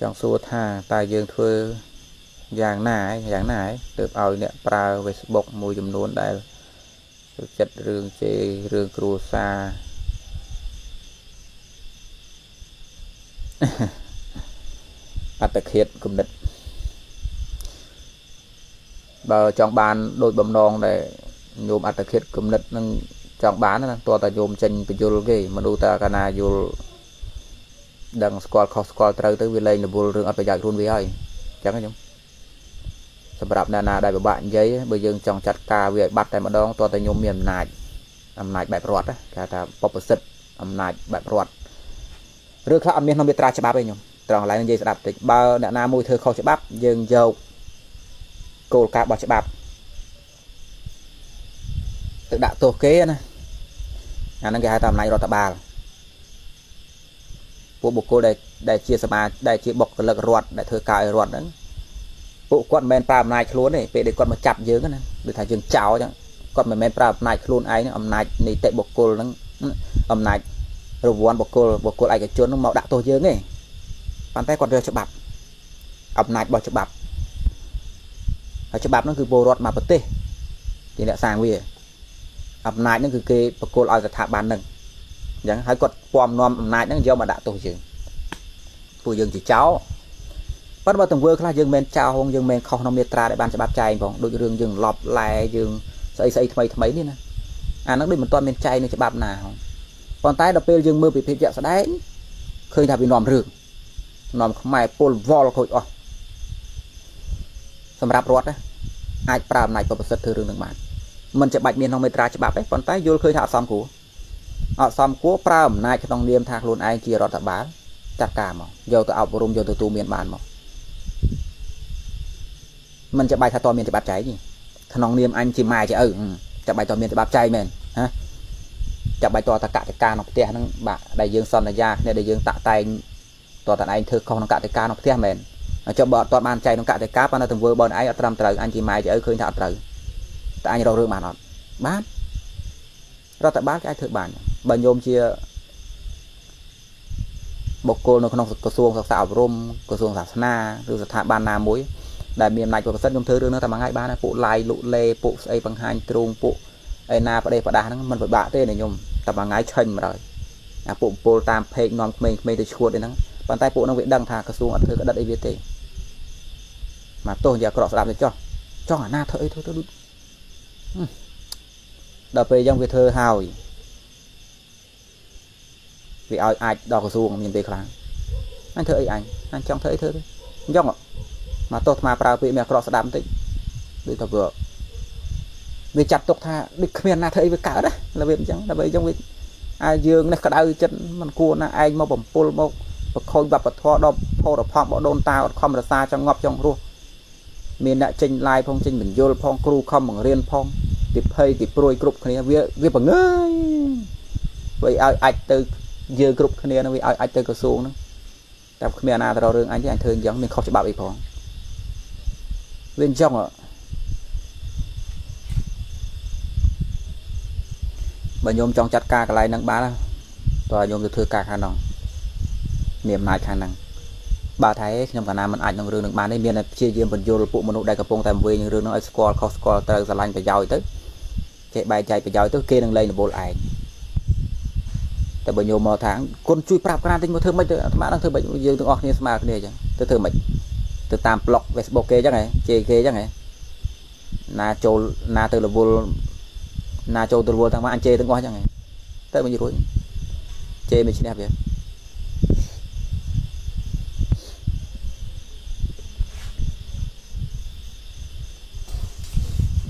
Trong số tha ta dương thưa dạng này được ao nè prao Facebook mùi dùm luôn đây chất rương chê rương cua xa áp thực hiện cũng định và trong bàn đôi bầm non để nhôm áp thực hiện cũng định trong bán là to ta nhôm chân bị vô cái mà đôi ta cái này vô đằng squat khó squat tới tới về lên là vô rừng áp phải giải luôn với ai chẳng cái nhung sắp đặt là đại của bạn giấy bây giờ trong chặt ca về bắt tại mà đong to ta nhôm miền này làm này bẹp rọt á cả ta pop set làm này bẹp rọt rước khám miền không biết ra chả nhung tròn lại dây sạp tịch bao đã na môi thơ khâu chữ bắp dừng dầu cổ cá bỏ chữ bắp tự đạo tổ kế này nâng cái hai tầm này rồi tập bà bộ bộ cô đây chia sạp đây chia bọc lực ruột đại thơ cài ruột đấy bộ con men pram này luôn này về để con mà chạp dưới cái này để thả dừng cháo chẳng con mà men pram này luôn ấy ẩm này này tệ bọc cô nó ẩm này rồi vuông bọc cô lại cái chốn nó màu đạo tổ dưới này bàn tay còn rơi cho bạp ập nạch bỏ cho bạp ở cho bạp nó cứ bồ rọt mà bật tê thì đã sang về ập nạch nó cứ kê và cô lại thả bàn nâng chẳng hãy còn quòm nom ập nạch nó do mà đã tổ chức phụ dương chỉ cháu bắt vào từng vừa là dương men chào hông dương men không nông tra để bàn cho bạp chay còn đôi đường dừng lọp lại dừng xây mấy đi nè à nó bị một toàn men chay này cho bạp nào còn tay đập bê dương mưa bị phê dẹo sao đấy khơi thả bị nòm rừng nằm không may pull vol thôi ó, sầm rạp ruột đấy, ai pram này có bớt sệt thường đừng bạn, mình sẽ bạch miên không biết ra chỉ bạc đấy, còn tay vô khơi thả xóm cũ pram này trong niêm thạc luôn ai chia rót thả bán, chặt cả mà, vô từ ảo bồm vô từ tu miền bàn mà, mình sẽ bạch thả to miền thì bạc cháy gì, thằng niêm anh chỉ mai chỉ chặt bạch to miền thì bạc cháy mình, hả? Chặt bạch to thả cả cái ca nó tè nó bạc đại dương son là da, này đại dương tạ tay toàn anh thưa không nó cả cái cá nó thêm mền cho bọn toàn ban chạy nó cả cái cá nó từng vừa bọn anh ở trăm trời anh chỉ mày chỉ ở khơi thả trời tại anh đâu được mà nó bán ra tại bán cái thưa bản bên nhôm chia bọc cô nó không có xuồng sạc rôm có xuồng sạc na rồi sạc ban na muối đại miền này có sẵn trong thứ nó tầm ngày ba này phụ lai lụ lê phụ xây bằng hai trung phụ ai na vào đây vào đá nó mình phải bạ tên này nhôm tầm ngày chân mà rồi phụ pol tam phê non mình để chuột đấy nó bàn tay bộ nó bị đăng thả cái xuống ăn thử cái đất ấy thế mà tôi giờ có làm được cho hả na thợ ấy thôi tôi đập về trong cái thơ hào vì ai đo cái xuống nhìn về kháng anh thợ ấy anh trong thợ ấy thôi nhóc mà tôi mà vào vị mẹ có đám tính để tập vừa vì chặt tục tha địch miền na thợ ấy với cả đấy là việc chẳng là về trong cái ai dương này cả đau chân mình cua là anh mau bẩm pol mau khôi bập và thoa đom phô đập phong bỏ đôn tao không là xa trong ngọc trong ruộng miền đại trình lai phong trình mình vô phong cru không bằng riêng phong tiệp hay tiệp rồi group kia việc bằng ơi vậy ai từ giờ group kia nó bị ai từ cửa xuống đó tập miền nào đó đường anh thì anh thường giống mình không chỉ bảo bị phong bên trong ạ mà nhôm trong chặt ca cái này nắng bá rồi nhôm được thừa cả khả năng niềm nại khả năng bà thấy trong cả nam mình ảnh trong rừng được bán đấy miền là chia riêng phần vô phụ một đại cặp phong tam về những rừng nó score không score tới giờ lành phải giỏi tới chạy bài chạy phải giỏi tới kia đang lên là bộ lại tại bởi nhiều màu tháng con chui prap cái tính một thương mấy mã đang thương bệnh dương thương off như smart này chứ tôi thương bệnh tôi tam block Facebook kia chắc này chê kia chắc này na châu từ vô thằng mà anh chê từng qua chẳng này tới bao nhiêu cuối chê mình chỉ đẹp vậy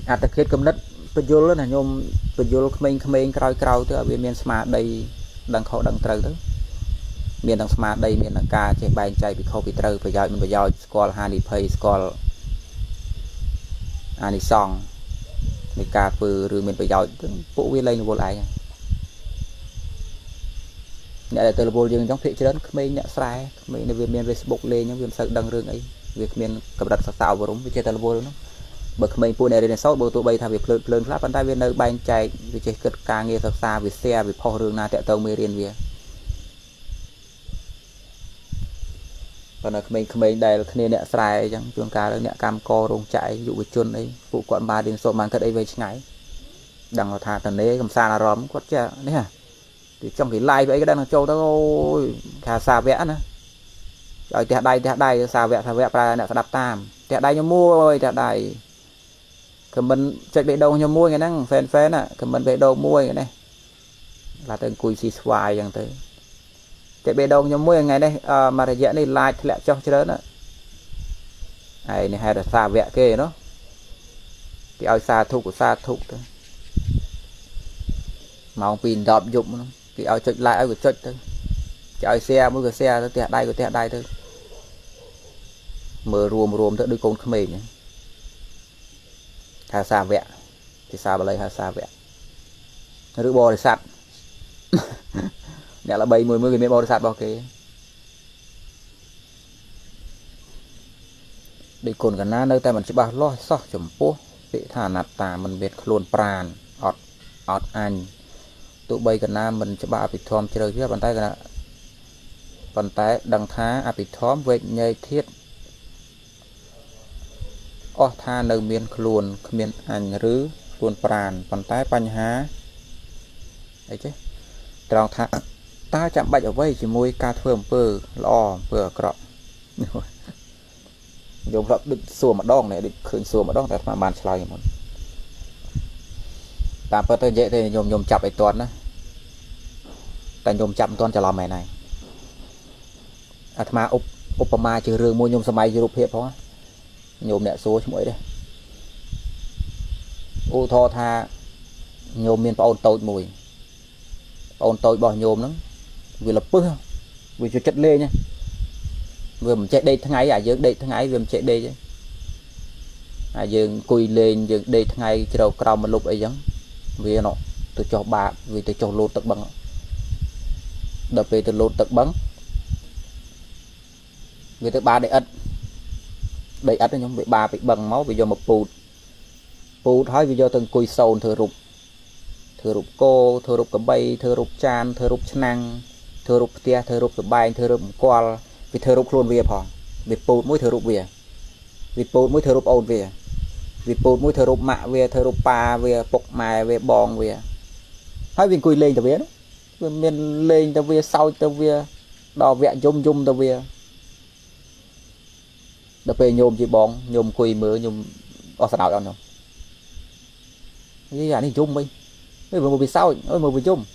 à thực hiện công đất bây giờ là nhôm bây giờ mình cào tới ở miền smart đây đang khâu đang trừ tới miền đang smart đây miền đang ca chạy bài chạy bị khâu bị trừ phải giỏi mình phải giỏi score hai play score hai song mình ca vừa rồi mình phải giỏi phụ vi lên vô lại nhận lại từ là vô dương trong thị trấn mình nhận sai mình là việc miền Facebook lên những việc sự đăng rương ấy việc miền cập đặt sao vào đúng với chơi từ vô luôn bậc mình phụ này đến sau bộ tụ bay tham việc lớn lắm bàn tay bên nơi bay chạy vì chạy cực ca nghe thật xa vì xe vì phò rừng na tẹo tàu mê riêng về còn là mình đây là cái nền xài chẳng chuồng cá là nẹt cam co rồng chạy dụ cái chuồn ấy vụ quận ba đến số mang cái đây về ngay đằng ở thà tận đấy cầm xa là róm quất cha đấy hả thì trong cái like vậy cái đang là châu tao thà xà vẽ nữa rồi thì hạt đây xà vẽ ra nẹt đập tam thì hạt đây nó mua rồi hạt đây cầm mình chạy về đâu nó mua cái năng phèn phèn à cầm mình về đâu mua cái này là tên cùi xì xoài chẳng tới chạy về đâu nhóm môi ngày đây mà để dễ này lại thì lại trong chơi đó này hay là xà vẹ kê nó thì ao xà thục của xà thục thôi màu pin đọp dụng thì ao chơi lại ao của chơi thôi chơi xe mỗi cái xe nó tẹt đây của tẹt đây thôi mở ruồm thôi đôi con không mềm nhá hà xà vẹ thì xà vào lấy hà xà vẹ rửa bò để sạch là 70 cái mét bò sạt bao kê để cồn cả na nơi ta mình chỉ bảo lo sót chấm pú bị thả nạt tà mình biệt luồn pran ọt anh tụ bay cả na mình chỉ bảo bị thom chơi chứ bàn tay cả bàn tay đằng thá bị thom về nhây thiết ọt tha nơi miền luồn miền anh rứ luồn pran bàn tay pan há đấy chứ đằng thá ta chạm bạch ở vây chỉ môi ca thường vừa lo vừa cọ dùng lợp đứt xùa mà đong này đứt khơi xùa mà đong đặt mà bàn xoay một ta bắt tay dễ thì nhôm chặt ấy toàn đó ta nhôm chạm toàn trả lò mày này à mà Obama trừ rừng mua nhôm xe máy chụp hiệp đó nhôm nẹt số mỗi đây ô tho tha nhôm miền bao tồi mùi ôn tôi bỏ nhôm lắm vì là bữa vì cho chất lê nha vừa mình chạy đây tháng ấy à dương đây tháng ấy vừa mình chạy đây chứ à dương cùi lên dương đây tháng ấy chờ đầu cầu một lúc ấy giống vì nó tôi cho bà vì tôi cho lột tật bắn đập về từ lột tật bắn vì thứ ba để ất nó bị bà bị bằng máu vì do một pù thôi vì do từng cùi sồn thừa rụp cô thừa rụp cẩm bay thừa rụp chan thừa rụp năng thừa rụp tia thừa rụp bay thừa rụp qual vì thừa rụp luôn về phò vì bột muối thừa rụp về vì bột muối thừa rụp ồn về vì bột muối thừa rụp mạ về thừa rụp pa về bọc mài về bòn về hãy vì cùi lên tao biết miền lên tao về sau tao về đò vẽ dung tao về đập về nhôm chỉ bòn nhôm cùi mỡ nhôm ở sạt đảo đâu nhôm cái này dung đi mới vừa bị sao mới vừa chung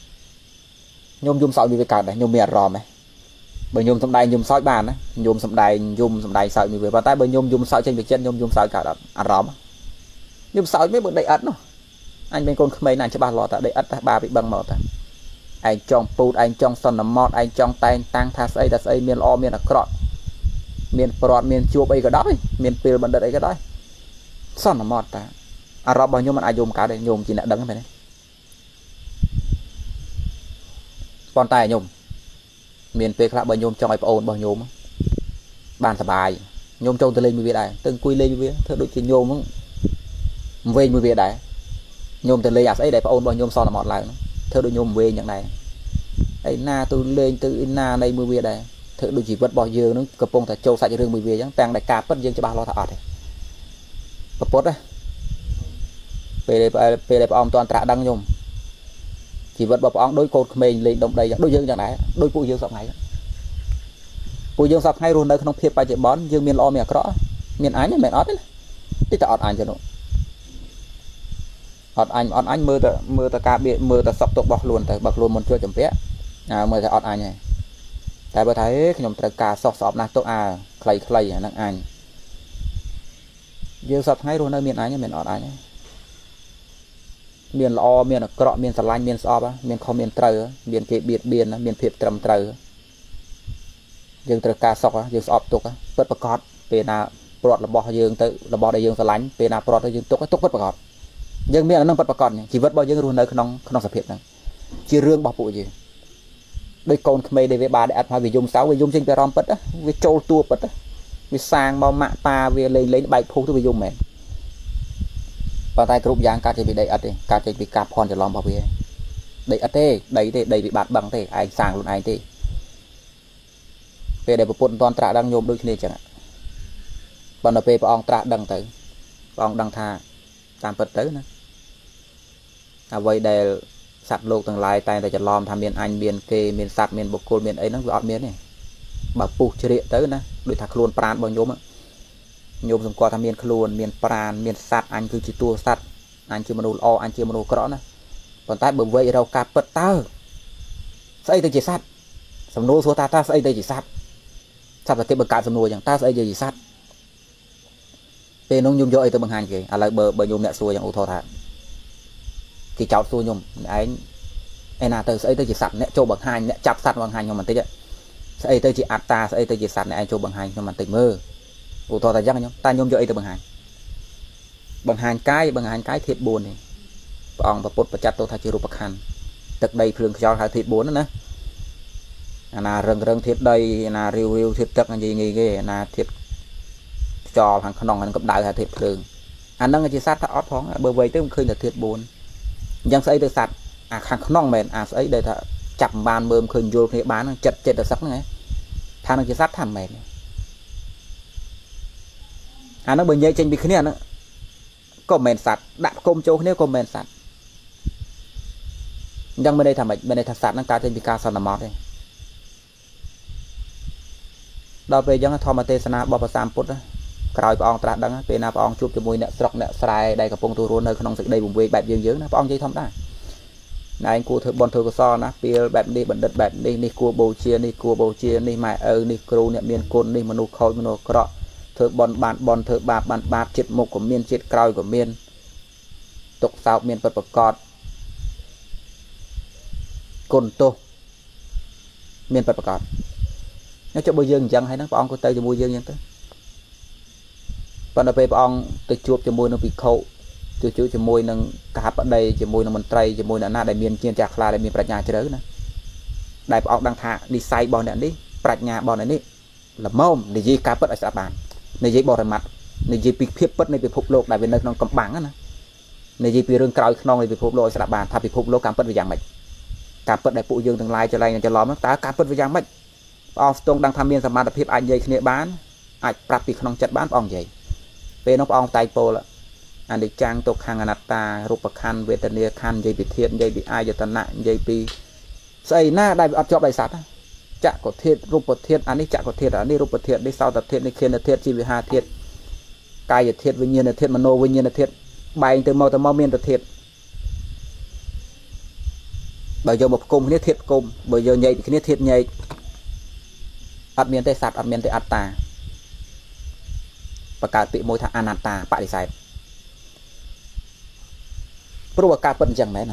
nhôm sỏi bị cản này nhôm mè ròm này bởi nhôm sầm đai nhôm sỏi bàn đấy nhôm sầm đai sỏi bị về vào tay bởi nhôm sỏi trên việc chân nhôm sỏi cả đó ăn ròm nhôm sỏi mới bận đầy ấn rồi anh bên con mấy này cho bà lọt tại đầy ấn bà bị bằng mở ta anh trong put anh trong son nấm mót anh trong tay tăng tha xây đặt xây miền o miền là cọt miền prot miền chua bay cái đó miền pil bận đầy cái đó son nấm mót ta ăn ròm bởi nhôm ăn ai nhôm cả đấy nhôm chỉ là đắng này con tay nhôm miền tây là bởi nhôm trong ai ổn bởi nhôm bàn sập bài nhôm trâu từ lên mười việt này từng quy lên mười việt thưa đội chuyện nhôm về mười việt này nhôm từ lên à ấy để ổn bởi nhôm son là mọt lại thưa đội nhôm về những này ấy na tôi lên từ na đây mười việt này thưa đội chỉ vật bỏ dừa nó cặp bông thạch trâu sạch cho đường mười việt chẳng tàng đại cà bất dương cho bà lo thảo này cặp bốt đấy pele ông toàn trả đăng nhôm chỉ vật bọc ong đôi cột mình lên động đầy đôi dương chẳng đấy đôi cụ dương sọc ngay cụ dương sọc ngay luôn đây không thiệp bài chạy bón dương miền lo mẹ rõ miền ánh này mẹ ót đấy tí ta ót anh cho nó ót anh mưa ta cá biệt mưa ta sọc tụt bọc luôn một chuột chấm vẽ à mưa ta ót anh này tại bữa thấy nhom ta cá sọc na tụt à clay năng anh dương sọc ngay luôn đây miền ánh này mẹ ót anh miền lo miền là cọ miền sạt lanh miền sọp á miền không miền trừ miền kệ biệt miền á miền thiệp trầm trừ dương trừ cá sọc á dương sọp tục á vớt bạc cọt về na bọt là bò dương tự là bò đại dương sạt lanh về na bọt là dương tục vớt bạc cọt dương miền là nông vớt bạc cọt nhỉ chỉ vớt bao dương luôn nơi không nông sập hiệp này chỉ riêng bọc bụi gì đây con mây đây với bà để ăn hoa vì dùng sáu vì dùng trên perom bớt á với trâu tua bớt á với sang bao mạ ta về lấy bạch thu tôi vì dùng mẹ và tay cụm giang cá chỉ bị đầy ạt đi cá chỉ bị cạp còn chỉ lòm bảo vệ đầy ạt thế đầy bị bạt bằng thế anh sang luôn anh thế Về để bột toàn trả đang nhôm đôi khi chẳng hạn. Bọn nó về bọn trả đằng tới. Bọn đằng thà tạm bật tới nữa. À vậy để sạch lục từng lại tay để chặt lòm tham miền anh miền kê miền sạch miền bột côn miền ấy nó gọi miền này. Bảo phụ chế điện tới nữa. Đôi thạc luôn pran bọn nhôm á. Nhôm dùng qua tham miền luôn miền pran miền sạch anh cứ chỉ tua sạch. Anh chưa manu o anh chưa manu có nữa. Còn tay bấm vây đâu cà bật ta. Xây tới chỉ sát sầm nô số ta ta xây tới chỉ sát sắp là cái bậc cạn sầm nô chẳng ta xây giờ chỉ sát tên ông nhung dội tới bằng hành kì à lại bờ bờ nhung nẹt xuôi chẳng ô thọ thả thì cháu xuôi nhung anh na tới xây tới chỉ sát nẹt châu bằng hành nẹt chặt sát bằng hành nhưng mà tới vậy xây tới chỉ ạt ta xây tới chỉ sát nẹt anh châu bằng hành nhưng mà tỉnh mơ ô thọ thả chắc nhung ta nhung dội tới bằng hành cái thiệt buồn này ông và bột và chặt tôi thả chưa bậc hành thực đây phường cho hai thịt bốn nữa là rừng thịt đây là rêu thịt chắc là gì nghỉ ghê là thịt cho hàng khăn đòn cấp đại là thịt thường anh đang chỉ sát thọ thoáng bờ vây tới khơi là thịt bốn dân xây được sạch à hàng khăn đòn mềm à ấy đây thợ chặt bàn bơm khơi vô thì bán chặt chết được sắc này thằng đang chỉ sát thằng mềm anh nó bơi nhảy trên bị khía nữa có mềm sạch đạn công châu nếu có mềm sạch nhưng bên đây thằng bên đây thằng sạt nó cá trên bị cá sạt nằm mót đây. Đó về giống thò mà tê sana bỏ vào sam put đó. Cài vào ong trà đắng, về nào vào ong chụp cho mùi nẹt sọc nẹt sài đây cả phong tu run nơi không nông sực đây vùng về bẹp dương dướng nó vào ong dây thấm đã. Này anh cua bọn thưa so nó pìa bẹp đi bẩn đất bẹp đi đi cua bầu chia đi mài đi kêu nẹt miên côn đi manu khôi manu cọ thưa bọn thưa bạn chết mục của miên chết cài của miên tục sao miên vật vật cọt cồn tô miền Bắc Cạn nó cho bôi dương chẳng hay nó bong có tay cho bôi dương tới còn về bong từ chuột cho môi nó bị khâu từ chuột cho môi nó cá ở đây cho môi nó mần tây cho môi nó na đại miền chiên chả là đại miền Bạch Nha chơi đấy nè đại bong đang thả đi say bò này đi Bạch Nha bò này đi là mông để gì cá bớt ở xã bàn để gì bò mặt để gì bị phép bớt này bị phục lộc đại về nơi nó cầm bảng á nè để gì bị rừng còi non này bị phục lộc xã bàn thà bị phục lộc cám bớt về dạng mày cáp bật đại phụ dương từng lai cho này cho lóm tá cáp bật với giang mạch ông tông đang tham miên sàm đập hiệp anh dây khné bán anh prap bị khăn chặt bán ông dây về nó ông tay pô anh đi trang tục hàng anata rupa khan vetania khan dây bị thiệt dây bị ai giờ tận nạn dây bị xây na đại ấp cho đại sát chạ có thiệt rupa thiệt anh đi chạ có thiệt anh đi rupa thiệt đi sau tập thiệt đi khen thiệt chi vì hà thiệt cai giờ thiệt với nhiên là thiệt mano với nhiên là thiệt bài từ mau miên là thiệt bây giờ một cung thiết cung bây giờ nhảy cái thiết nhảy ắt miền tây sạt ắt miền tây ắt ta và cả tị môi thằng anata bại sai pro cả phần chẳng này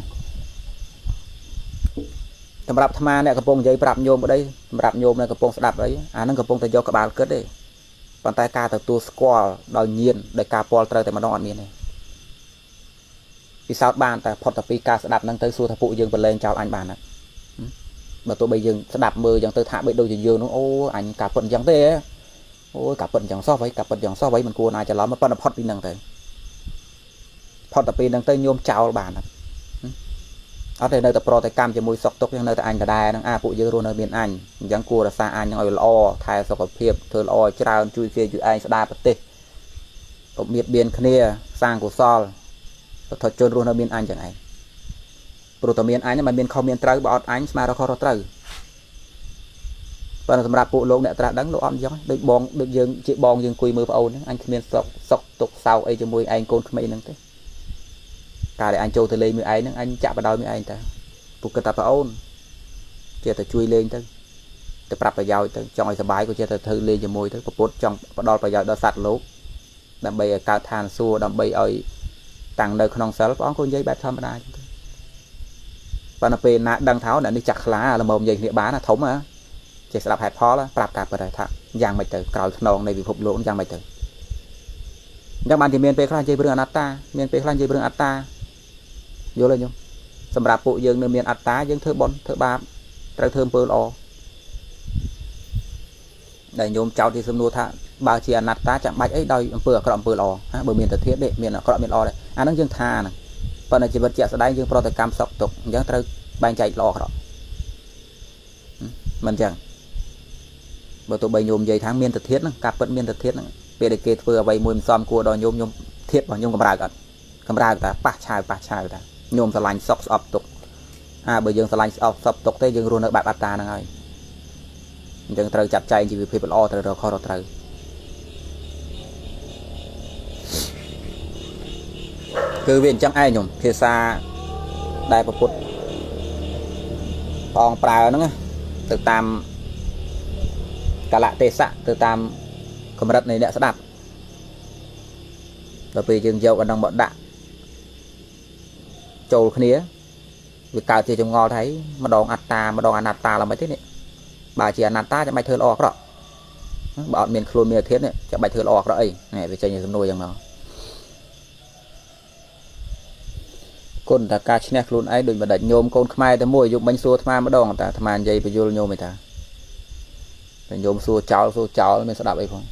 thầm rạp tham này cái bông giấy rạp nhôm ở đây rạp nhôm này cái bông đạp đấy à nó cái bông tay do các bạn cất đấy bàn tay ca từ tu squall đòi nhiên để ca pol trời từ mà nó ăn miền này vì sao bàn tại phật tập ca sẽ đạp năng tới xua thập phụ dương lên chào anh bàn ạ mà tôi bây giờ sẽ đạp mơ rằng tôi thả bị đôi dương nó ô anh cả phận chẳng thế ôi cả phận chẳng so với mình cua này cho lắm mà phật phật đi năng tới phật tập nhôm chào bàn ạ ở đây nơi tập pro tại cam cho môi sọc tóc nơi tại anh là đài năng a phụ dương luôn ở miền anh chẳng cua là xa anh nhưng ở lo thay sọc hiệp thưa lo trao chui kia chui anh sẽ đạp tê cũng biết biên kia sang của sol thật trơn luôn ở miền anh chẳng này, rồi từ miền anh nhưng mà miền không miền trời bọn anh mà nó khó nó trời, và làm rạp bộ lông này ta đắng lỗ on giống, được bong được dừng chị bong dừng quỳ mưa vào ôn anh miền sọc tục sau ấy cho môi anh côn mấy năng thế, cả để anh châu từ lên mười ấy năng anh chạm vào đôi mười anh ta, buộc cái tập vào ôn, chơi từ chui lên tới, từ rạp vào dao tới trong ấy sờ bái của chơi từ thư lên cho môi tới, bột trong đo vào dao đo sạt lỗ, đầm bầy cao than xua đầm bầy ơi tặng đời con sờ lấp con dây bạc thơm ở đây, và nó về đang tháo để đi chặt lá là mồm dây địa bá là thống á, chỉ sẽ đập hẹp phó đó, đập cả vào đời thằng giang mày từ cào non này bị phục lỗ giang mày từ, các bạn thì miền tây khang dây bưng atta, miền tây khang dây bưng atta, vô lên nhung, sầm đạp bộ dương nơi miền atta dương thơ bon thơ ba, trái thơm bơ lo, để nhôm cháu thì sầm nô thang bà chị ăn nát tá chẳng bạch ấy đòi vừa có động vừa lò ha bởi miền thời thiết đệ miền có động miền lò đấy anh đang dương thà này phần là chỉ vật trẻ sẽ đánh dương pro thời cam sọc tục những thứ ban chạy lò đó mình chẳng Bởi tôi bày nhôm dây tháng miên thật thiết, cặp vẫn miên thật thiết. Bây giờ kê vừa bày mùi xóm cua đòi nhôm nhôm thiết vào nhôm cầm ra gần. Cầm ra ta, bạc chai ta. Nhôm sẽ lành sọc sọc tục. À bởi dương sẽ lành sọc sọc tục thế dương rôn ở bạc bạc ta nâng ơi. Dương trời chặt chay chỉ vì phê bật o trời rồi khó rồi trời. Cứ viên chẳng ai nhôm phía xa đại bạc bút. Còn bà nó từ tam cả lạ tê sạ từ tam không đất này đã sắp đặt bởi vì dương dâu còn đang bọn đạn trầu khía vì cao thì trong ngò thấy mà đòn atta mà đòn anatta là mấy thế này bà chỉ anatta cho mày thơ lo đó bọn miền khôn miền thiết này cho mày thơ lo đó ấy này về chơi như nuôi rằng nó con ta cá chén luôn ấy đừng mà đặt nhôm con mai ta mua dùng bánh xua tham mà đòn ta tham ăn dây phải vô nhôm mày ta nhôm xua cháu mình sẽ đạp ấy không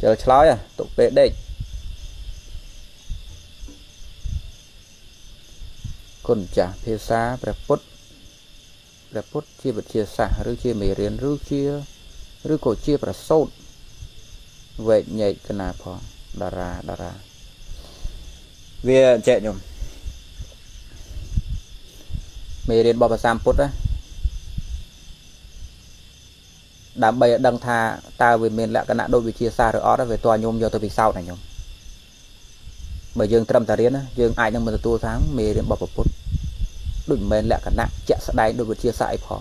chờ cháu à tụi bé đây con trả phía xa đẹp bút chia vật chia xả rưu chia mì riêng rưu cổ chia và sốt vậy nhạy cái nào phó đà ra về chạy nhôm mì riêng bò và xăm bút á đám bây đăng thà ta về miền lại cái nạn đôi bị chia xa rồi ó đó về tòa nhôm do tôi vì sau này nhôm bởi dương trầm ta đến dương ai nhưng mà tôi tháng mê đến bọc bọc bút đừng mền lại cả nạn chạy sẽ đáy đôi bị chia xa khó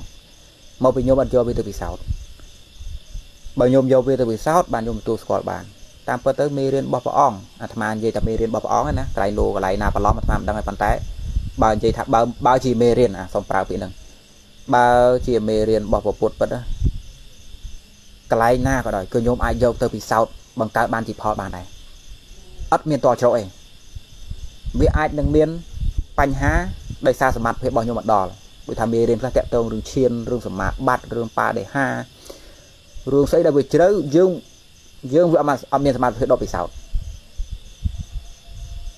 mau bị nhôm ăn cho vì tôi vì sau bởi nhôm do vì tôi vì sau bàn nhôm tôi khỏi bàn tam có tới mê đến bọc bọc ong à thầm ăn gì ta mê đến bọc bọc ong á cái lô cái này nà và ló mà thầm đang ở bàn tay bao gì thằng bao gì mê riêng à xong bao bị nâng bao chỉ mê riêng bọc bọc bút bất á cái này na có đòi cơ nhóm ai dâu từ vì sau bằng cái ban chỉ phò bàn này ất miền to trội vì ai đừng miên panh há đây xa sầm mặt phải bao nhiêu mặt đỏ buổi tham bia đến các tiệm tông rừng chiên rừng sầm mặt bát rừng pa để ha rừng xây đã bị chớ dương dương vừa mà miền sầm mặt phải đọc vì sau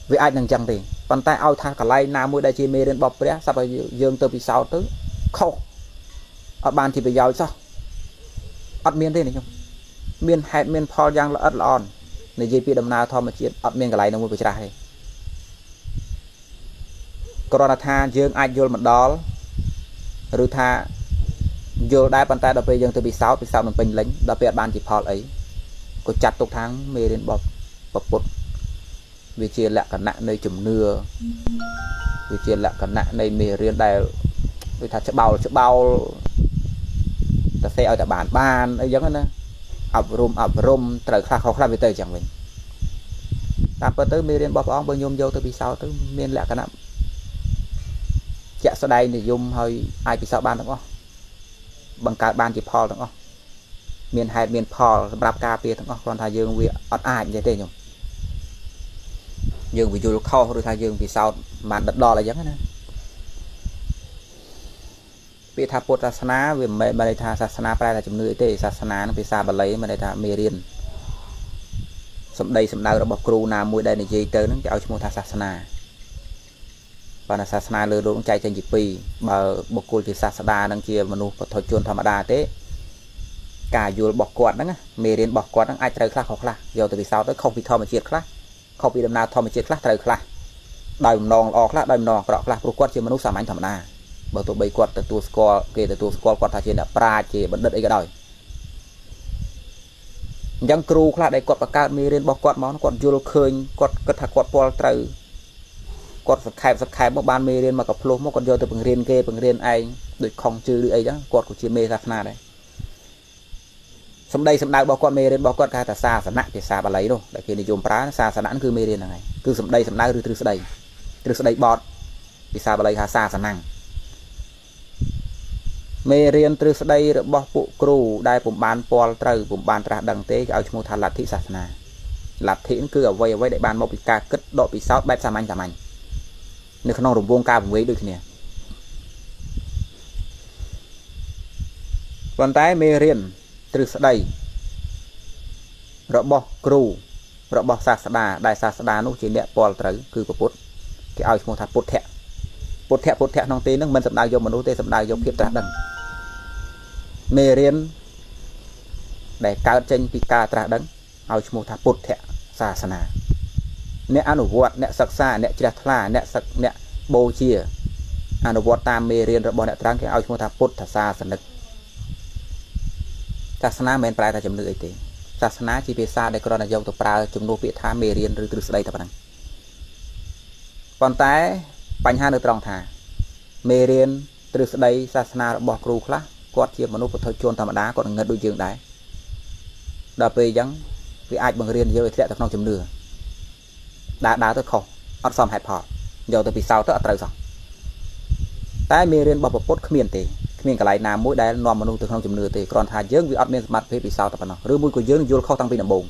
vì ai đừng chẳng thì bàn tay ao tha cả lai na mũi đây chỉ mê đến bọc đấy sao bây dương từ vì sau tới khâu ở bàn thì bị giàu sao ất miên thế này không miên hẹt miên phò giang là ất lòn này JP đầm nào thò mà chiến ất miên cái này nó muốn bị trả đây corona tha dương ai vô mặt đó rồi tha vô đai bàn tay đập về dương từ bị sáu mình bình lính đập về bàn chỉ phò ấy có chặt tục tháng mê đến bọc bọc bột vì chia lại cả nạn nơi chùm nưa vì chia lại cả nạn nơi mê riêng đài vì thà chợ bao ta sẽ ở tại bản ban ấy giống đó ập rôm trời khá khó khăn về tới chẳng mình ta có tới miền bọc ong bên nhôm vô tới vì sao tới miền lạ cái nạm chạy sau đây thì dùng hơi ai vì sao ban đúng không bằng cả ban chỉ phò đúng không miền hai miền phò rạp cà phê đúng không còn thay dương vì ớt ai như thế nhung dương vì dù khó rồi thay dương vì sao mà đất đo là giống đó vì tháp bột sát na vì mấy mà đây tháp sát na phải là chấm nửa tê sát na nó phải xa bờ lấy mà đây tháp mê riêng sầm đây sầm đào đã bọc kêu nam mũi đây này dây tới nó kéo chấm một tháp sát na và là sát na lừa đốn chạy trên dịp pì bờ bọc cùi thì sát na đang kia mà nu thổi chuồn thầm đà thế cả vừa bọc quạt đó nghe mê riêng bọc quạt đó ai chơi khác học là giờ từ vì sao tới không bị thò mà chết khác không bị đâm nào thò mà chết khác chơi khác đòi nòng ọt khác đòi nòng cọ khác bọc quạt chỉ mà nu sàm anh thầm đà bởi tôi bày quạt từ tua score kể từ tua score quạt thay trên là pra chỉ bật đất ấy cả đời những crew khác đây quạt bạc cát mi lên bọc quạt món quạt vô khơi quạt cất thạch quạt pol trừ quạt sập khai một ban mi lên mà cặp lô một con vô từ bừng riên kê bừng riên ai được không trừ được ấy đó quạt của chị mê ra na đây xong đây xong đào bọc quạt mi lên bọc quạt khai ta xa sẵn nặng thì xa bà lấy đâu để kia đi dùng pra xa sẵn nặng cứ mi lên là này cứ xong đây xong đào từ từ đây bọt thì xa bà lấy xa sẵn nặng mê riêng từ đây bọc phụ cừu đai bụng bàn pol trừ bụng bàn trà đằng tế áo chmua thà lạt thị sát na lạt thị cứ ở vây với đại bàn một bị ca cất độ bị sáu bẹp xàm anh nếu không đồng vuông ca vùng ấy được nè còn tái mê riêng từ đây bọc cừu bọc sát na đai sát na nút chỉ nhẹ pol trừ cứ của bút cái áo chmua thà bút thẹt nông tê nước mình sập đào vô mà nô tê sập đào vô khiếp trà đằng mê riêng để cao tranh pika tra đấng ao chmô tha bột thẹ sa sana nẹ anu vọt nẹ sắc sa nẹ chira thla nẹ sắc nẹ bồ chia anu vọt tam mê riêng rồi bọn nẹ trang cái ao chmô tha bột thà sa sanh lực sa sana men prai ta chấm lưỡi thế sa sana chỉ về sa để còn là giàu tập prai chấm nô bị tha mê riêng rồi từ đây tập năng còn tại bánh ha được tròn thả mê riêng từ đây sa sana bỏ kêu khla quạt chia mà nô phải thôi chôn tham đá còn ngật đôi giường đá đạp về dáng vì ai bằng riêng giờ sẽ được 5.0 đá tới khổ ăn xong hẹp họ giờ tôi vì sao tới tới rồi tại mê riêng bỏ bột khmiền thì khmiền cái này làm mũi đá nằm mà nô từ 5.0 thì còn thà dướng vì ăn miếng mặt vì sao tập nó rứa mũi của dướng vô khó tăng vì nằm bồn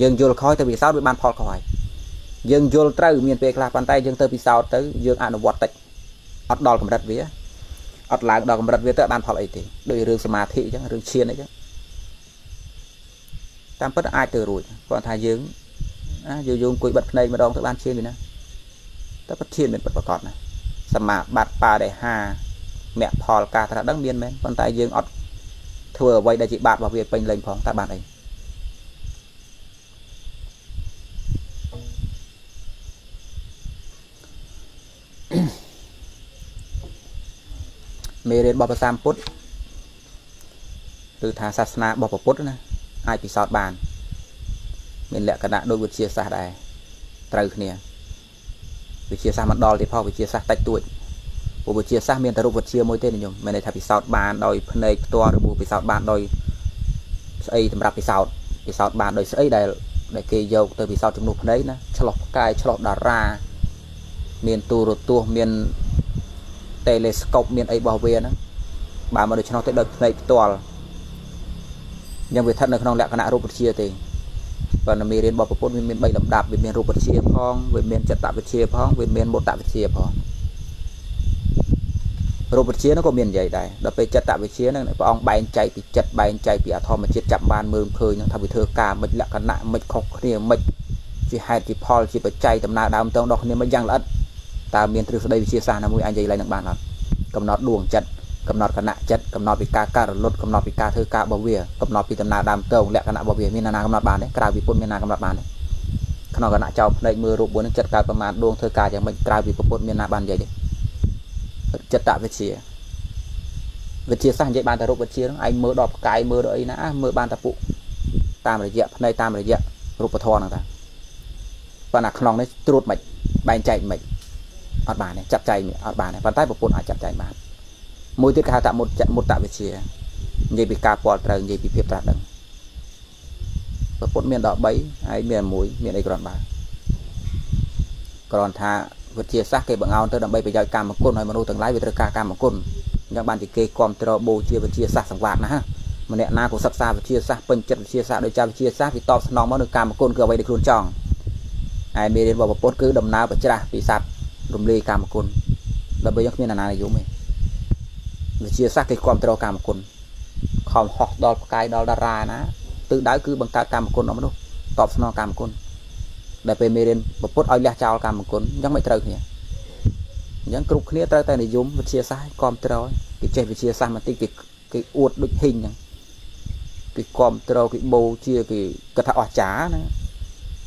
dướng vô khó tại vì sao bị ban phò khỏi dướng vô tới miền tây là bàn tay dướng tới vì sao tới dướng ăn bột tịch ăn đòn cầm đất vía ăn lại đòn cầm đất vía tới ban phò lại thì đôi rương sma thị chứ rương chiên đấy chứ tam bất ai từ rồi còn thà dướng dù dùng quỹ bật này mà đong tới ban chiên thì nè tới bật chiên mình bật vào cọt này sầm mà bạt bà để hà mẹ phò cả thà đắng miên men còn tại dướng ăn thừa vậy đại chị bạt vào việc bình lệnh phòng tại bạn ấy mê đến bọc sam put từ thà sasna bọc put nữa ai bị sọt bàn mình lại cả đạn đôi vượt chia xa đài trời nè vượt chia xa mặt đo thì phao vượt chia xa tách tuổi vượt chia xa miền tây vượt chia môi tên nhung mình này thà bị sọt bàn đôi phần này to được bị sọt bàn đôi ấy thầm rạp bị sọt bàn đôi ấy đài đài kê dâu tới bị sọt trong nụp đấy nè chọt cài chọt đà ra miền tu rồi tu miền telescope miền ấy bảo vệ nó bà mà được cho nó tới đợt này to nhưng về thân là không lẽ cái nạ robot chia thì và nó miền bỏ bột miền bay lầm đạp về miền robot chia phong về miền chặt tạm về chia phong về miền bột tạm về chia phong robot chia nó có miền vậy đấy đập về chặt tạm về chia này là ông bay chạy bị atom mà chết chạm bàn mờ khơi nhưng thằng bị thừa cả mình lẽ cái nạ mình không kia mình chỉ hai chỉ paul chỉ phải chạy tầm nào đam trong đó nên mới giăng lẫn ta miền từ đây chia xa là mũi anh dây lại nặng bàn lắm cầm nó đuồng chặt cầm nọt cả nạ chất cầm nọt bị ca lột cầm nọt bị ca thơ ca bảo vệ cầm nọt bị tầm nà đam tàu lẹ cả nạ bảo vệ miền nà cầm nọt bàn đấy cào bị phun miền nà cầm nọt bàn đấy cầm nọt cả nạ trâu đây mưa rụng bốn chất ca tầm nà đuông thơ ca chẳng mình cào bị phun miền nà bàn vậy đấy chất tạo vệt chia sang vậy bàn ta rụng vệt chia anh mưa đọp cái mưa đợi nã mưa bàn ta phụ tam rồi dẹp đây tam rồi dẹp rụng bờ thon ta và nà cầm nọt đấy trút mệt bàn chạy mệt ở bàn này chặt chạy ở bàn này bàn tay phun ai chặt chạy mà môi tiết ca tạm một tạm về chia như bị ca bỏ trời như bị phép ra đằng và phốt miền đỏ bấy hay miền muối miền ấy còn bà còn thà vượt chia xác cái bằng ao tới đầm bay bây giờ cam một côn hay mà nuôi từng lái về tới ca cam một côn nhưng bạn thì kê con tro bồ chia vượt chia xác sảng vạt nha mà nẹn na của sắp xa vượt chia xác phân chất vượt chia xác đôi cha vượt chia xác thì to nó mới được cam một côn cửa bay được luôn tròn ai miền đến vào phốt cứ đầm na vượt ra bị sạt đầm lê cam một côn đầm bay nhóc miền này giống mình chia xác cái quan trò cả một con không học đo cái đo ra ná tự đái cứ bằng cả một con nó mới đâu tọp nó cả một con để về miền một phút ai chào cả một con giống mấy trời nhỉ những cục khía tay tay này zoom chia sai quan trò cái chơi chia sai mà tích cái uột định hình cái quan trò cái bầu chia cái cật thảo chả nữa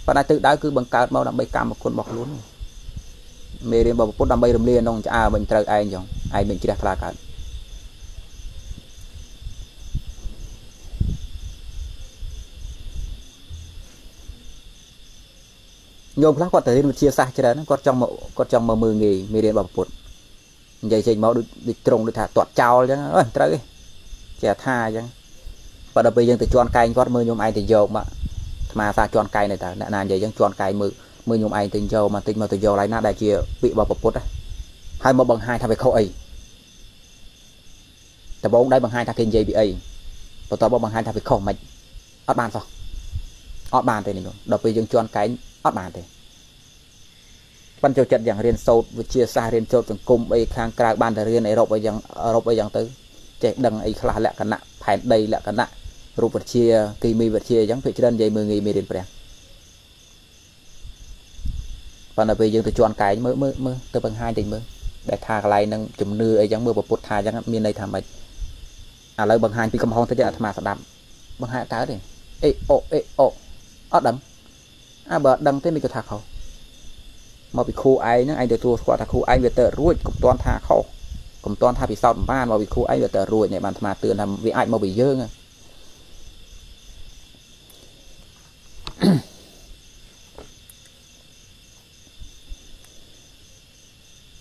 và này tự đái cứ bằng cả bao đầm bay cả một con bọc luôn miền một phút đầm bay đầm liền ông cha mình trời ai nhở ai mình chỉ đặt là cả nhôm lá quạt tới chia xa cho đến con trong mà 10.000 mì điện bảo bột vậy thì máu được trồng được thả toạt trào chứ trời trẻ tha chứ và đặc biệt dân từ chọn cay con mưa nhôm ai thì dầu mà xa chọn cay này ta là vậy dân chọn cay mưa nhôm ai tình dầu mà tình mà từ dầu lại na đại chia bị bảo bột đấy 2 bằng 2 thằng về khâu ấy từ bốn đây bằng 2 thằng kinh dây bị ấy và tao bằng 2 thằng về khâu mạch ở bàn sao ở bàn thì này rồi đặc biệt dân chọn cay ở bàn thì ban cho trận dạng riêng sâu với chia xa riêng sâu từng cùng ấy khang cả ban thời riêng ấy rộp ấy dạng tới chạy đằng ấy là lẹ cả nặng phải đây lẹ cả nặng rộp vật chia kỳ mi vật chia giống vậy cho nên vậy 10.000 mì đến phải và là về dương từ chọn cái mơ từ bằng 2 tình mơ để thà lại nâng chùm nư ấy giống mưa và bột thà giống miền này thà mệt à lấy bằng 2 thì cầm hòn tới giờ mà sẽ đậm bằng hạ tá đi ê ô ớt đắng à bờ đăng tới mình cho thạc hậu mà bị khu ấy những anh để thua quả thạc khu anh về tờ ruồi cũng toàn thạc hậu cũng toàn thạc bị sao ban mà bị khu anh về tờ ruồi này bàn mà tự làm vì ảnh mà bị dơ ngay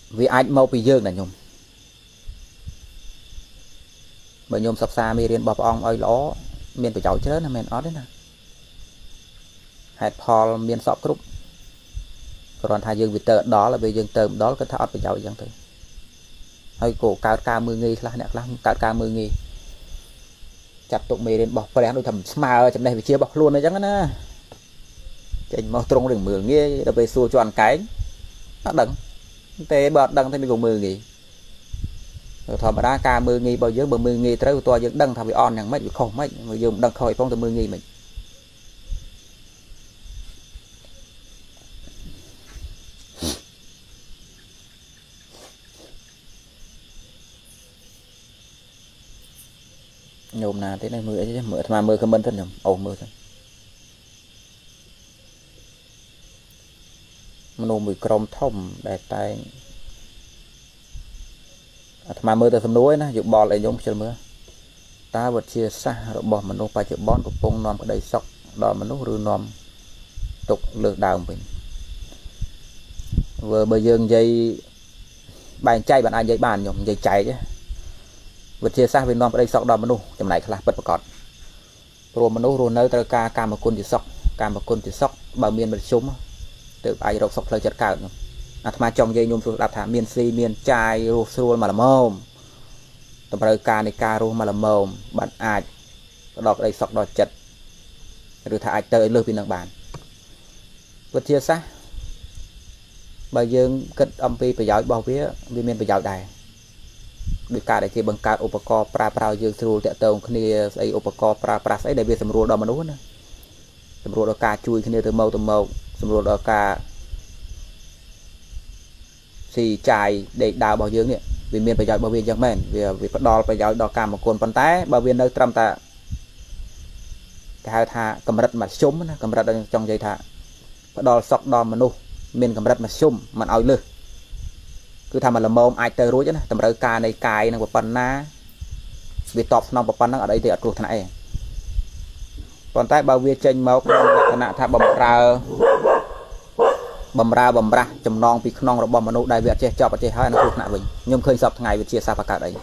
vì ảnh mau bị dơ là nhung mà nhung sắp xa mi riêng bọc ong ơi ló miền tụi cháu chớ là miền ó đấy nè hạt Paul miền sọp group còn hai dương bị tờ đó là về dương tờ đó là cái thao tụi cháu chẳng thấy hơi cổ cao ca mười nghi là nè lắm cao ca mười nghi chặt tụi mi riêng bọc phải ăn đôi thầm mà chấm này bị chia bọc luôn đấy chẳng á chỉnh mau trong đường mường nghe là về xua cho ăn cái nó đắng thế bật đăng thì mình cũng mười nghỉ rồi thọ mà đã ca mười nghỉ bao giờ bờ mười nghỉ tới của tôi vẫn đăng thằng bị on nhàng mấy bị khổ mấy người dùng đăng khỏi phong từ mười nghỉ mình nhôm là thế này mười chứ mười mà mười không bên thân nhầm ổn mười thôi nó mùi crom thông để tay mà mưa từ sầm núi nó dụng bò lại giống trời mưa ta vật chia xa rồi bò mình đâu phải chịu bón của bông non ở đây sọc đòi mình lúc rư non tục lược đào mình vừa bờ dương dây bàn chay bạn ai dây bàn nhộng dây cháy chứ vật chia xa về non ở đây sọc đòi mình đâu chậm lại là bất bật cọt rồi mình đâu rồi nơi ta ca cam một côn chỉ sọc cam một côn chỉ sọc bờ miền mình súng tự ai đọc sọc lời chật cào mà trong dây nhôm xuống đặt thả miền si miền chai ruột xua mà làm mồm tập lời ca này ca ru mà làm mồm bạn ai đọc đây sọc đọt chật rồi thả ai tới lôi pin năng bàn vật chia xa bây giờ kết âm pi phải giỏi bao vía vì miền phải giỏi đài bị cả để kia bằng cả opacor pra pra dương xua tẹt tông khi ấy opacor pra pra ấy để biết sầm ruột đó mà đúng nữa sầm ruột đó ca chui khi từ màu rồi đó cả xì chài để đào bảo dưỡng này vì miền phải giỏi bảo viên chẳng mềm vì bắt đo phải giỏi đo cả một cồn bàn tay bảo viên nơi trăm tạ hai thà cầm rật mà súng cầm rật trong dây thà bắt đo sọc đo mà nu miền cầm rật mà súng mà ao lư cứ tham mà làm mồm ai tới rối chứ tầm rơi ca này cài năng của pan na vì tọp nong của pan ở đây thì ở ruột thằng này còn tay bảo viên tranh máu thằng nạ thà bầm ra bầm ra chầm non vì non rồi bầm mà nụ đại việt chơi cho bà chơi hai nó thuộc nạ mình nhưng khơi sập ngày việt chia xa và cả đấy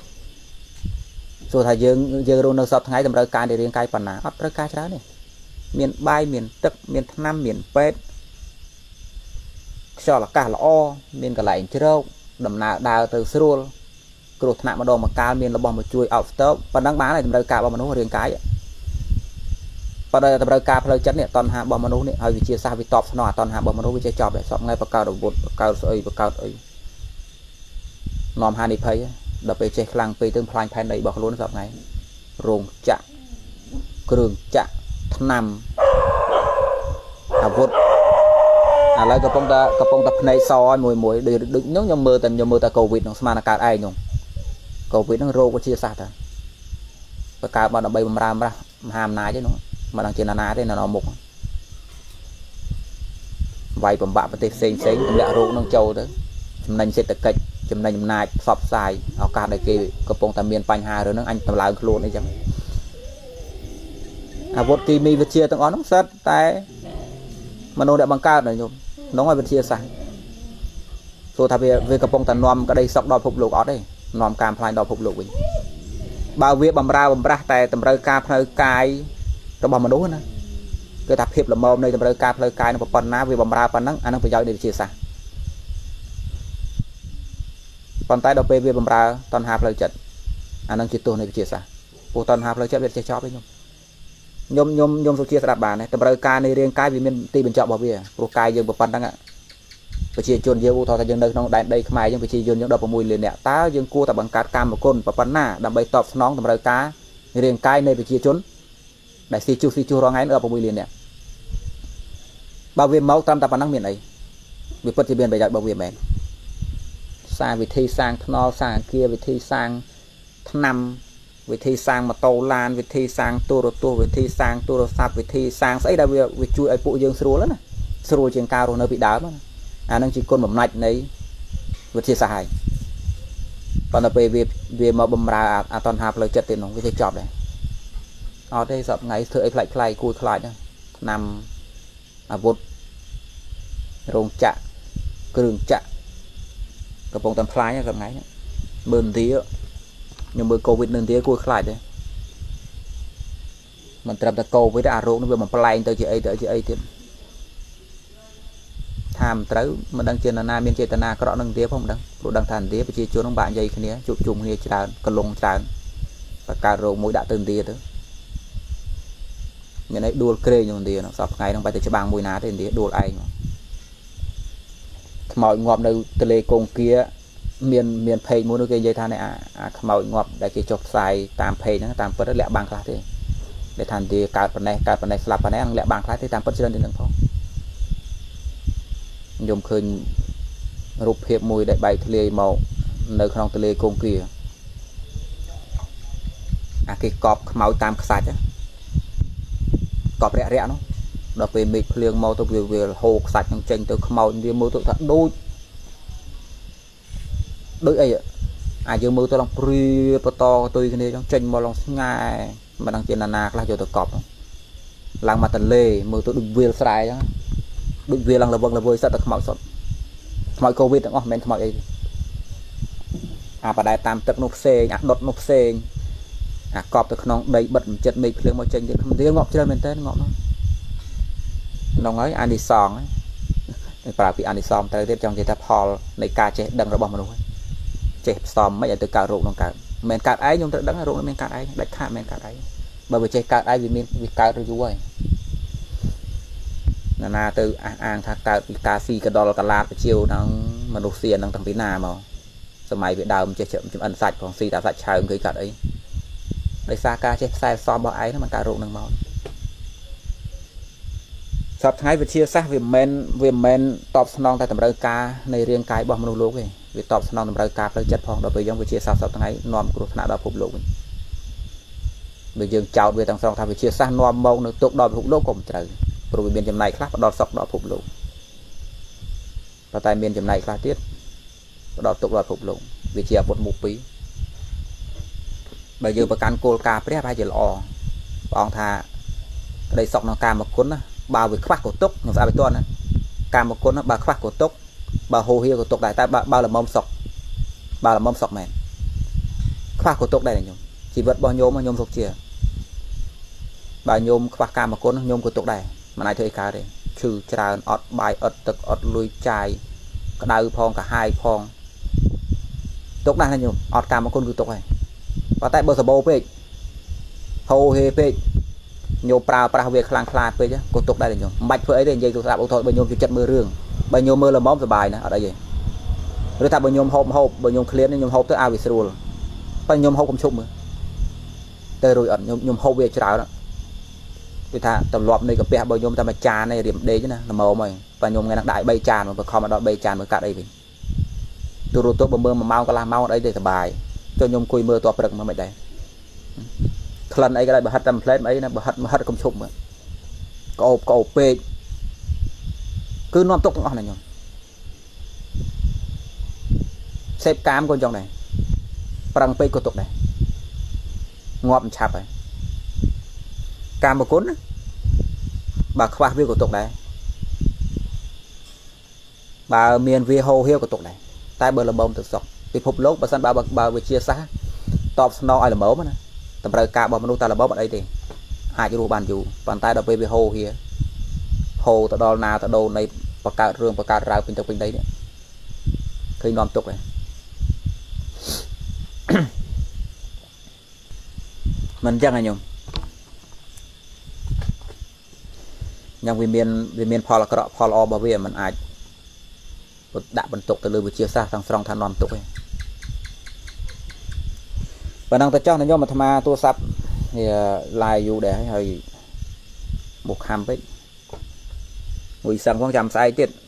rồi thầy dương luôn nó sập ngày tầm rơi cài để riêng cài phần nào ấp rơi cài đó này miền bay miền tức miền nam miền pet cho là cả là o miền cả lại chưa đâu đầm nào đào từ xưa rồi nạ mà đồ mà cài miền là bầm mà chui ảo tớp và đang bán này tầm rơi cài bầm mà nụ riêng cài và đây là tập ca phải chất này toàn hạ bom manu này hơi chia xa vì tọp nọ toàn hạ bom manu với chơi trò để sọp ngay vào cao đầu bột vào cao ấy nòm hai đi thấy đập về chơi khlang về tương phanh phanh này bọc luôn sọp ngay rồng chạm cường chạm nằm à vụt à lấy cặp bông tập này soi mùi để đứng nhúng nhom mưa ta cầu vịt nó mà là cả ai nhung cầu vịt nó rô có chia xa thật và cả bọn nó bay bầm ra hàm nái chứ nó mà đang trên nà thế là nó mục vay bầm bạ bật xén lẹ rụng nông châu đó chấm nành sẽ tật kịch chấm nành nai sọp xài ao cá đại kê cặp bông tam miên panh hà rồi nó anh tầm láng luôn đấy chẳng à vót kỳ mi vật chia tăng ó nóng sệt tay mà nó đã bằng cao rồi nhung nó ngoài vật chia sáng rồi thay về cặp bông tam nom cái đây sọc đòi phục lục ó đây nom cam phai đòi phục lục mình bao việc bầm ra tay tầm rơi ca phơi cài trong bom mà đúng nữa cái tập hiệp là mồm đây tầm rơi ca phơi cài nó còn ná vì bầm ra còn nắng anh không phải giỏi để chia sẻ còn tay đầu pê về bầm ra toàn hạp lời trận anh đang chỉ tuần này chia sẻ bộ toàn hạp lời trận về chơi chó đấy nhôm số chia sẻ đặt bàn này tầm rơi ca này riêng cái vì mình ti bình chọn bảo vệ bộ cài dương bộ phần đang ạ và chia chôn dương u thọ dương đây không đại đây không ai nhưng phải chia chôn những đầu vào mùi liền nè tá dương cua tập bằng cá cam một con và phần nà đầm bay tọp nón tầm rơi cá riêng cái này phải chia chôn đại si chu rõ ngay nữa vào mùi liền nè bảo vệ máu tam tập năng miền ấy vì phật thì biên phải dạy bảo vệ mẹ sang vì thi sang kia vì thi sang năm วิธีสร้างมาโตลานวิธีสร้างตัววิธีสร้างตัวทรัพย์วิธีสร้างไอ้ดาววิจุไอ้ปุยยังสรัวแล้วนะสรัวเชียงกาวเราbị đá màนั่นคือคนแบบไหนในวิธีสายตอนเราไปเวียมาบำราอาตอนหาเลยจัดเต็มหนุ่มวิธีจอบเลยเอาได้สับไงเธอไอ้ไคลคุยไคลนะนำอาวุธโรงจักรเครื่องจักรกระป๋องตำพลายนะสับไงเนี่ยเมินทีอ่ะnhưng mới covid nên thế cô lại đấy mình tập ta cầu với đã rộn nó về một play tới chị ấy thì tham tới mình đang trên là na bên trên là có đang tiếp không đăng bộ đang thành tiếp chị chú ông bạn dây cái nia chụp chung nia tràn còn lồng tràn và cà rô mũi đã từng tia đó nhà này đua kê nhưng tia nó sập ngày đang bay từ cho bang mùi ná trên tia đua ai mọi ngọn đầu tele công kia miền phê muốn cái dây than này màu ngọt để cái chọc xài tam phê nó tam phần lẽ bằng lá thế để thành thì cái phần này là phần này ăn lẽ bằng lá thế tam phần trên đến đường phong dùng khơi rụp hiệp mùi để bày tơi màu nơi không tơi công kia cái cọp màu tam sạch á cọp rẻ nó đập về mịt liền màu tôi về hồ sạch trong tranh tôi màu như màu tôi thật đôi đối ấy dương mưu tôi làm pri to tôi cái này trong tranh màu lòng ngay mà đang trên là nạc là cho tôi cọp làng mà tần lê mưu tôi đụng viên sai đó đụng viên làng là vâng là vơi sợ được mọi sốt mọi covid đó men mọi ấy và đại tam tập nộp xe nhạc đột nộp xe cọp được nòng đầy bật chật mịt liền mọi tranh được tiếng ngọc trên mình tên ngọc nó nói anh đi sòng ấy và bị anh đi sòng tới tiếp trong chế tập hall này ca chế đằng rồi bỏ mà xóm mấy giờ tôi cào ruộng đồng cào men cào ấy nhưng tôi đắng ruộng men cào ấy đánh khả men cào ấy bởi vì chơi cào ấy vì men vì cào rồi chú ơi là từ ăn thà cào cà phi cà đo là cà lạt chiều đang mà đục xiên đang thằng tí nà mà sau này bị đào chơi chậm chậm ăn sạch còn xì đã sạch trời người cào ấy đây xa ca chơi sai xóm bỏ ấy nó mà cào ruộng đồng màu sắp thái về chia xa về men top non tại tầm rơi ca này riêng cái bom luôn luôn vậy vì top non tầm rơi ca phải chặt phong đập về giống về chia xa sắp thái non của thằng nào đó phục lục mình dừng chào về thằng song thay về chia xa non mông nó tụt đòn phục lục cùng trời rồi bên chấm này khác đòn sọc đòn phục lục và tại bên chấm này khác tiết đòn tụt đòn phục lục vì chia một mục phí bây giờ bà can cô ca phải hai giờ lò bọn thà đây sọc nó ca một cuốn bà với khoác của tốc nó ra với tuần á cam một con nó bà khoác của tốc bà hồ hiêu của tốc đại ta bao là mâm sọc bà là mâm sọc mềm khoác của tốc đây là nhôm chỉ vật bao nhôm mà nhôm sọc chìa bà nhôm khoác cam một con nhôm của tốc đây mà này thôi cả đấy trừ trà ọt bài ọt tực ọt lùi chài đau phong cả hai phong tốc đây là nhôm ọt cam một con của tốc này và tại bờ sờ bầu pê hồ hiêu pê nhiều pra việc lang khla với chứ cô tục đây là nhiều mạch với ấy để dây tôi làm thôi bởi nhiều chặt mưa rương bởi nhiều mưa là móm rồi bài nữa ở đây vậy rồi ta bởi nhiều hộp bởi nhiều clear nên nhiều hộp tới ao bị sờn bởi nhiều hộp cũng chụp mưa tới rồi ở nhiều hộp về chợ đó người ta tầm lọp này gặp bè bởi nhiều ta mà trà này điểm đế chứ nè là màu mày và nhiều ngày nặng đại bay tràn mà không mà đọt bay tràn mà cả đây vậy tôi rồi tôi bởi mưa mà mau cả là mau ở đây để bài cho nhiều cùi mưa to bực mà mày đây lần ấy cái này bà hất làm plate ấy là bà hất mà hất công chụp mà cậu pe cứ non tục ngon này nhở xếp cám con trong này răng pe của tục này ngọt chạp này cam một cuốn bà khoa viên của tục này bà miền vi hồ hiêu của tục này tai bờ là bông thực sọc bị phục lốt bà san bà bị chia xa top snow ai là mẫu mà này tầm rơi cá bò mà nuôi ta là bó bạn ấy thì hai chú bàn dù bàn tay đập về hồ kia hồ ta đo na ta đồ này bạc cá rương bạc cá rau bên đấy khi non tục này mình chắc là nhung nhưng vì miền pol là cái đó pol o bảo vệ mình ai đã bận tục từ lưới vừa chia xa thằng song thằng non tục này và năng ta cho nên do mà tham gia tour sập thì lại dù để hơi một hàm với người sang quan trọng sai tiết